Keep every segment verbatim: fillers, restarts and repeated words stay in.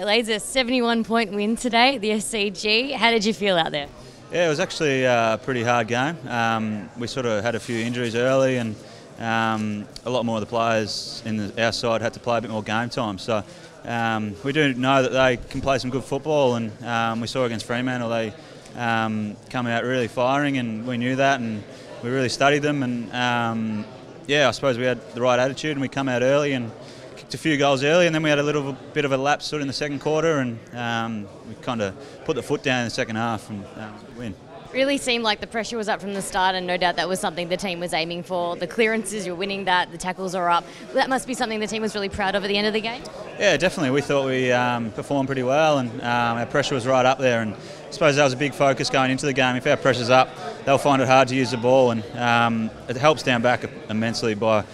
Great Lads, a seventy-one point win today at the S C G. How did you feel out there? Yeah, it was actually a pretty hard game. Um, we sort of had a few injuries early, and um, a lot more of the players in the, our side had to play a bit more game time. So um, we do know that they can play some good football, and um, we saw against Fremantle they um, come out really firing, and we knew that, and we really studied them. And um, yeah, I suppose we had the right attitude, and we come out early and kicked a few goals early, and then we had a little bit of a lapse sort of in the second quarter, and um, we kind of put the foot down in the second half and um, win. Really seemed like the pressure was up from the start, and no doubt that was something the team was aiming for. The clearances, you're winning that, the tackles are up. That must be something the team was really proud of at the end of the game? Yeah, definitely. We thought we um, performed pretty well, and um, our pressure was right up there, and I suppose that was a big focus going into the game. If our pressure's up, they'll find it hard to use the ball, and um, it helps down back immensely by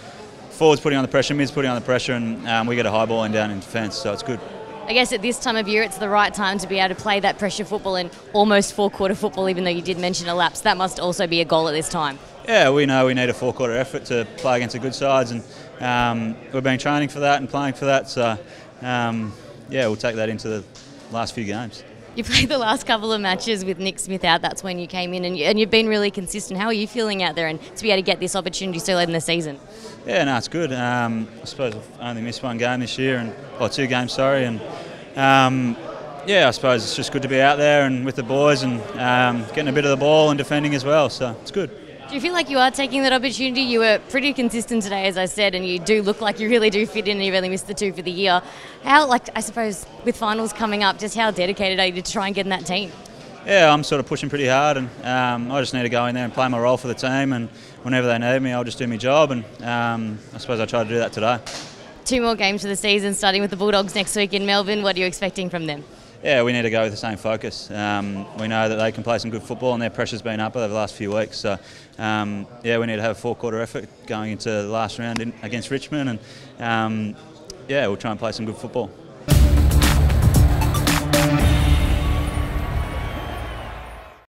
forwards putting on the pressure, mids putting on the pressure, and um, we get a high ball in down in defence, so it's good. I guess at this time of year it's the right time to be able to play that pressure football and almost four-quarter football, even though you did mention a lapse. That must also be a goal at this time. Yeah, we know we need a four-quarter effort to play against the good sides, and um, we've been training for that and playing for that, so um, yeah, we'll take that into the last few games. You played the last couple of matches with Nick Smith out. That's when you came in, and, you, and you've been really consistent. How are you feeling out there, and to be able to get this opportunity so late in the season? Yeah, no, it's good. Um, I suppose I've only missed one game this year, and or two games, sorry. And um, yeah, I suppose it's just good to be out there and with the boys, and um, getting a bit of the ball and defending as well. So it's good. Do you feel like you are taking that opportunity? You were pretty consistent today, as I said, and you do look like you really do fit in, and you've only missed the two for the year. How, like, I suppose, with finals coming up, just how dedicated are you to try and get in that team? Yeah, I'm sort of pushing pretty hard, and um, I just need to go in there and play my role for the team, and whenever they need me, I'll just do my job, and um, I suppose I try to do that today. Two more games for the season, starting with the Bulldogs next week in Melbourne. What are you expecting from them? Yeah, we need to go with the same focus. Um, we know that they can play some good football, and their pressure's been up over the last few weeks. So, um, yeah, we need to have a four-quarter effort going into the last round in, against Richmond, and um, yeah, we'll try and play some good football.